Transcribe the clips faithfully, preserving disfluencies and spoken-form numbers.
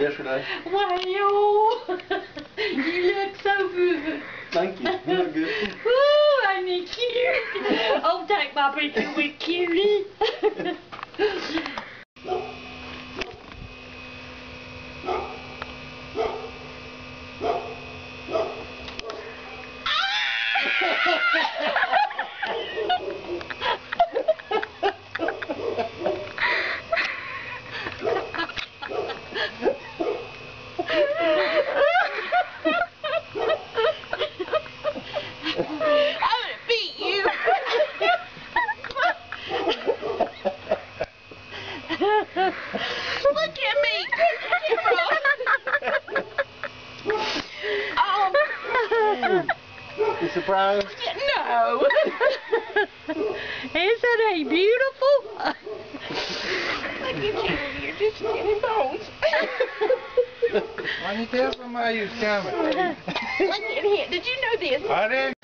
yesterday. Wow, you look so good. Thank you. You look good. Woo, I'm cute. I'll take my picture with Kiri. Look at me, Kiro. Oh. You surprised? No. Isn't he beautiful? Look at you, you're just skinny bones. Why didn't you tell somebody you was coming? Look at him. Did you know this? I didn't.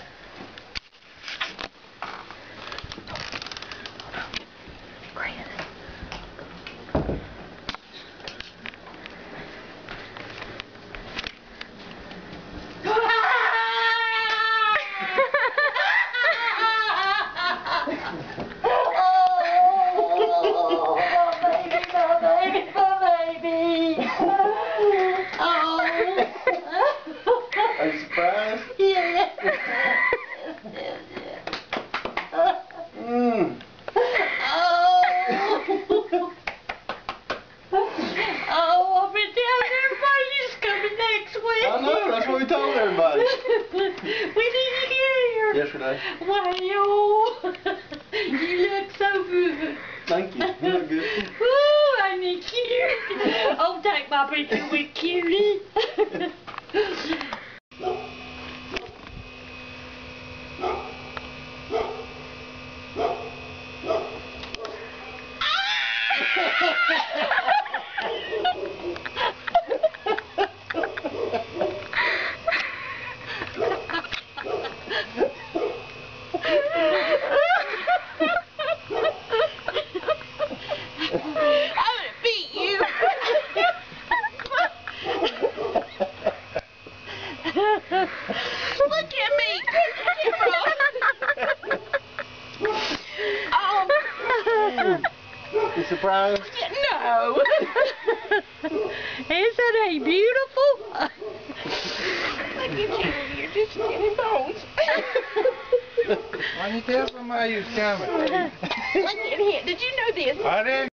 Everybody. We didn't hear you yesterday. Wow, you look so good. Thank you. You look good. Woo, I'm cute. I'll take my picture with Kiri. Look at me, Kiro. Oh. You surprised? No. Isn't he beautiful? Look at you, you're just skinny bones. Why didn't you tell somebody you was coming? Look at him. Did you know this? I didn't.